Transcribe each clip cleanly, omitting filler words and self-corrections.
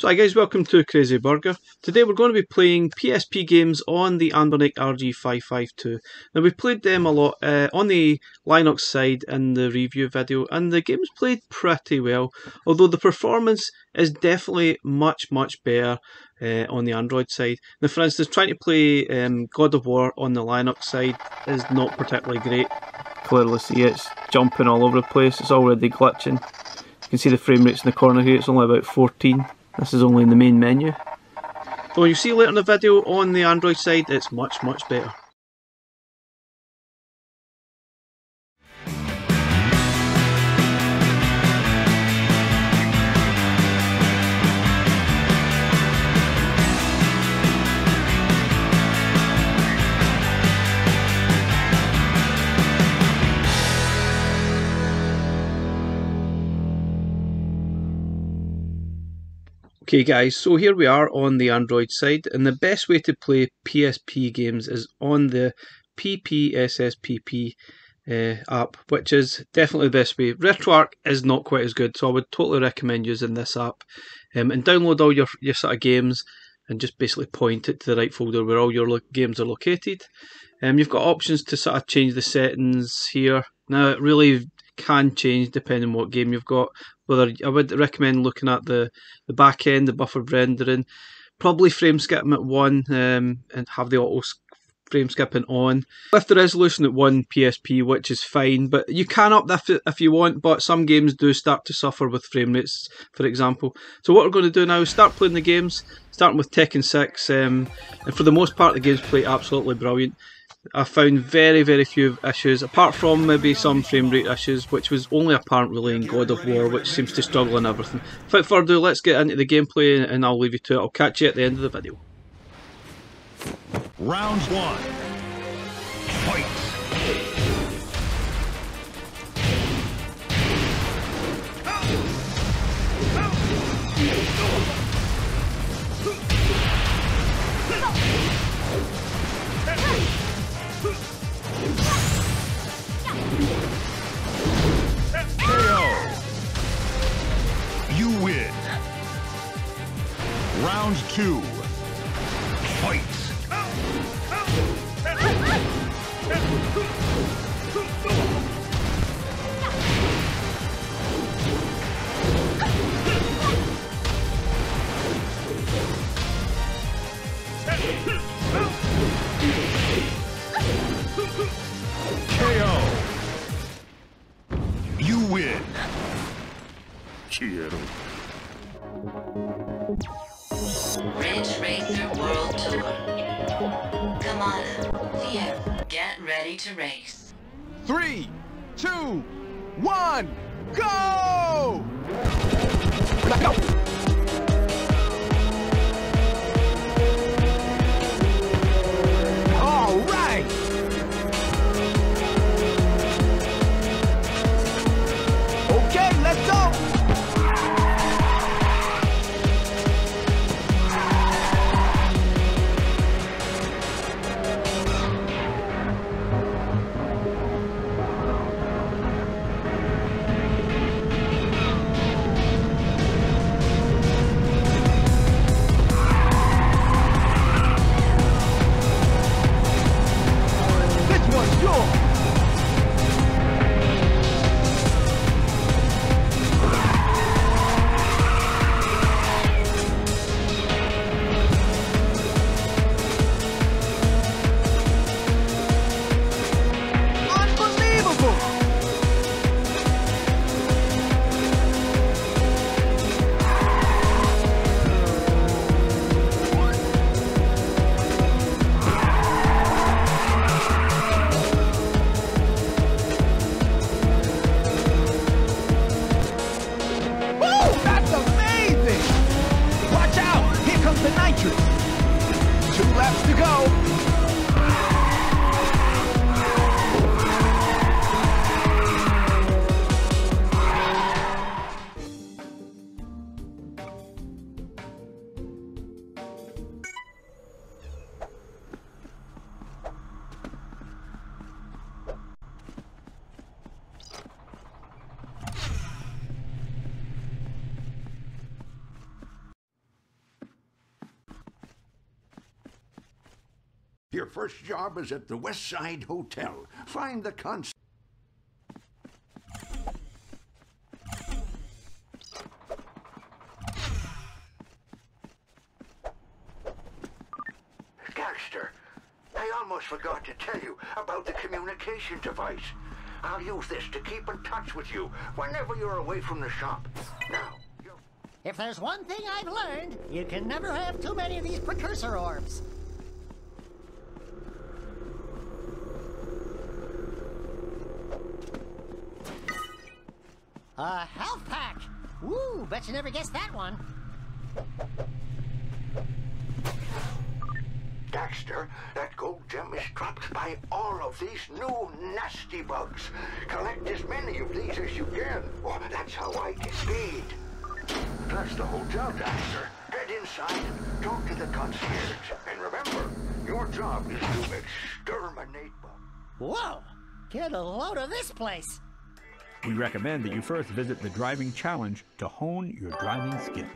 So hi guys, welcome to Crazy Burger. Today we're going to be playing PSP games on the Anbernic RG552. Now we've played them a lot on the Linux side in the review video, and the game's played pretty well, although the performance is definitely much better on the Android side. Now for instance, trying to play God of War on the Linux side is not particularly great. Clearly see it's jumping all over the place, it's already glitching. You can see the frame rates in the corner here, it's only about 14. This is only in the main menu. Well, you see later in the video, on the Android side, it's much better. Okay guys, so here we are on the Android side, and the best way to play PSP games is on the PPSSPP app, which is definitely the best way. RetroArch is not quite as good, so I would totally recommend using this app and download all your sort of games and just basically point it to the right folder where all your games are located. You've got options to sort of change the settings here. Now it really can change depending on what game you've got. Whether I would recommend looking at the back end, the buffered rendering, probably frame skipping at 1 and have the auto frame skipping on. Lift the resolution at 1 PSP, which is fine, but you can up that if you want, but some games do start to suffer with frame rates, for example. So what we're going to do now is start playing the games, starting with Tekken 6, and for the most part the games play absolutely brilliant. I found very few issues, apart from maybe some frame rate issues, which was only apparent really in God of War, which seems to struggle on everything. Without further ado, let's get into the gameplay and I'll leave you to it. I'll catch you at the end of the video. Round 1. Fight! You win. Round 2. Fight. KO. You win. Quiero. Ridge Racer World Tour. Come on, Leo. Get ready to race. 3, 2, 1, go! Let's go! your first job is at the West Side Hotel. Find the concierge. Daxter, I almost forgot to tell you about the communication device. I'll use this to keep in touch with you whenever you're away from the shop. Now, if there's one thing I've learned, you can never have too many of these precursor orbs. A health pack! Woo, bet you never guessed that one. Daxter, that gold gem is dropped by all of these new nasty bugs. Collect as many of these as you can, or that's how I get paid. That's the hotel, Daxter. Head inside and talk to the concierge. And remember, your job is to exterminate bugs. Whoa! Get a load of this place! We recommend that you first visit the driving challenge to hone your driving skill.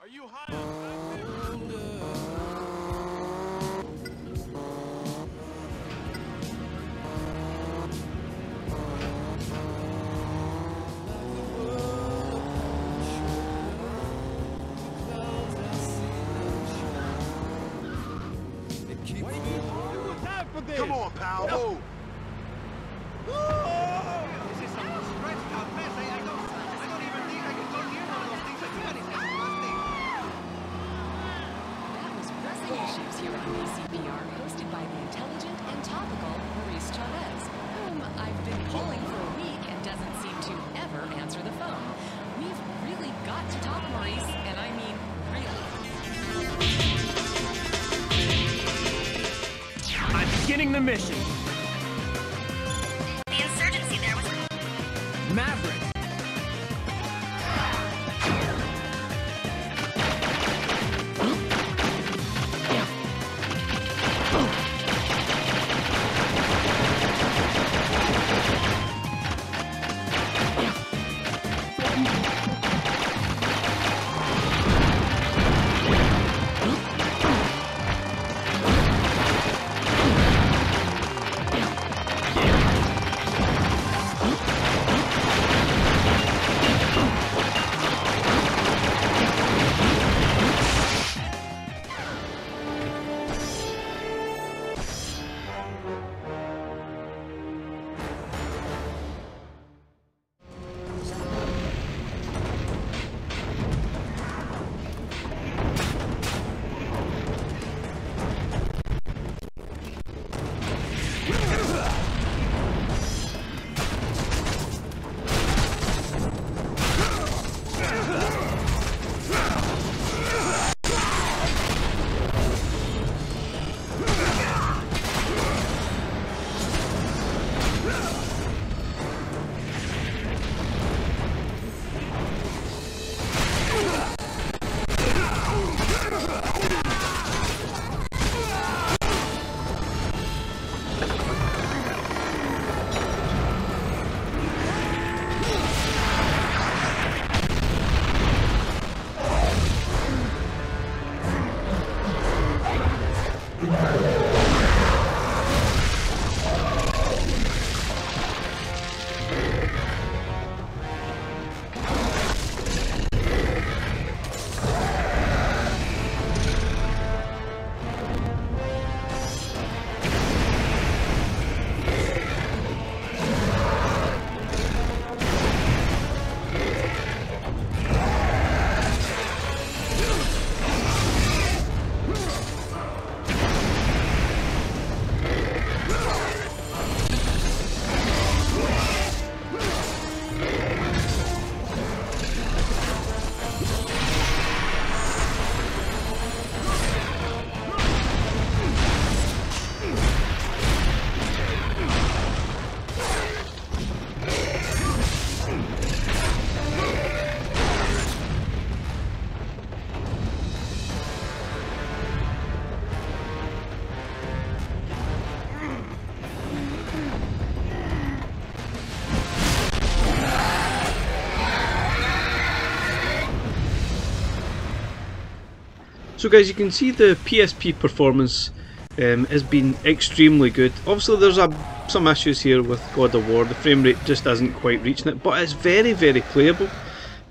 Are you high on that? Come on, pal. No. Here at ACBR, hosted by the intelligent and topical Maurice Chavez, whom I've been calling for a week and doesn't seem to ever answer the phone. We've really got to talk, Maurice, and I mean really. I'm beginning the mission. The insurgency there was... Maverick! So guys, you can see the PSP performance has been extremely good. Obviously there's some issues here with God of War, the frame rate just isn't quite reaching it, but it's very, very playable.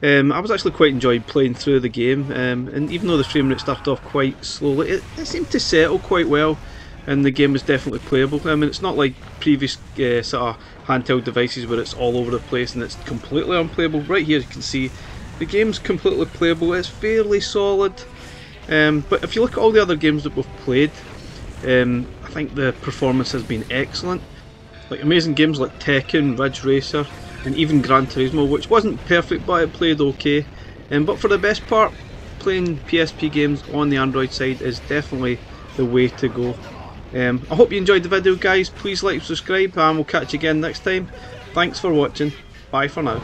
I was actually quite enjoying playing through the game, and even though the frame rate started off quite slowly, it seemed to settle quite well, and the game was definitely playable. I mean, it's not like previous sort of handheld devices where it's all over the place and it's completely unplayable. Right here you can see the game's completely playable, it's fairly solid. But if you look at all the other games that we've played, I think the performance has been excellent. Like amazing games like Tekken, Ridge Racer, and even Gran Turismo, which wasn't perfect but it played okay. But for the best part, playing PSP games on the Android side is definitely the way to go. I hope you enjoyed the video, guys. Please like, subscribe, and we'll catch you again next time. Thanks for watching. Bye for now.